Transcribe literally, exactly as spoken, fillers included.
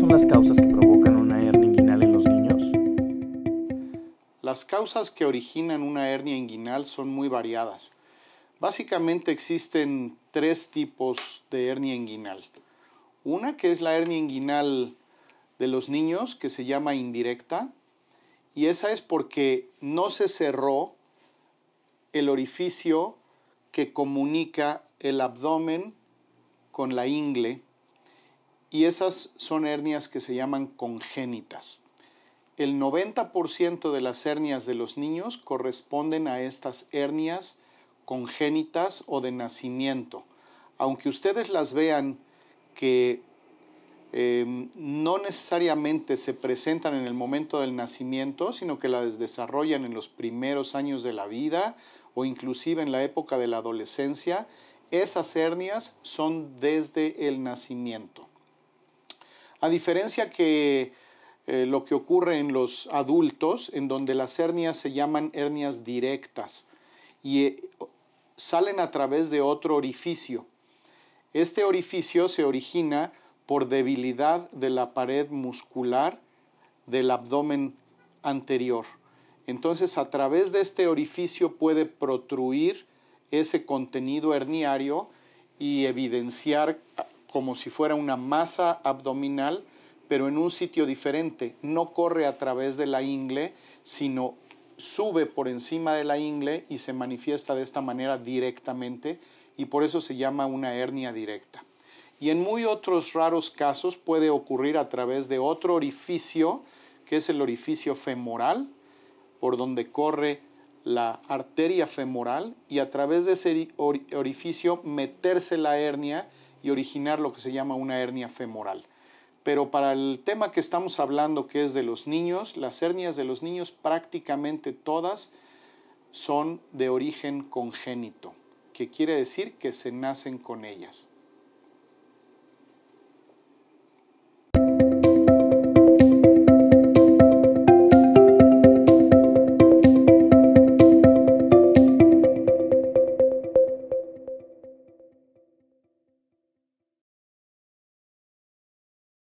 son las causas que provocan una hernia inguinal en los niños? Las causas que originan una hernia inguinal son muy variadas. Básicamente existen tres tipos de hernia inguinal. Una que es la hernia inguinal de los niños, que se llama indirecta, y esa es porque no se cerró el orificio que comunica el abdomen con la ingle, y esas son hernias que se llaman congénitas. El noventa por ciento de las hernias de los niños corresponden a estas hernias congénitas o de nacimiento. Aunque ustedes las vean que eh, no necesariamente se presentan en el momento del nacimiento, sino que las desarrollan en los primeros años de la vida o inclusive en la época de la adolescencia, esas hernias son desde el nacimiento. A diferencia que eh, lo que ocurre en los adultos, en donde las hernias se llaman hernias directas y eh, salen a través de otro orificio. Este orificio se origina por debilidad de la pared muscular del abdomen anterior. Entonces, a través de este orificio puede protruir ese contenido herniario y evidenciar como si fuera una masa abdominal, pero en un sitio diferente. No corre a través de la ingle, sino sube por encima de la ingle y se manifiesta de esta manera directamente, y por eso se llama una hernia directa. Y en muy otros raros casos puede ocurrir a través de otro orificio, que es el orificio femoral, por donde corre la arteria femoral, y a través de ese orificio meterse la hernia y originar lo que se llama una hernia femoral. Pero para el tema que estamos hablando, que es de los niños, las hernias de los niños prácticamente todas son de origen congénito, que quiere decir que se nacen con ellas.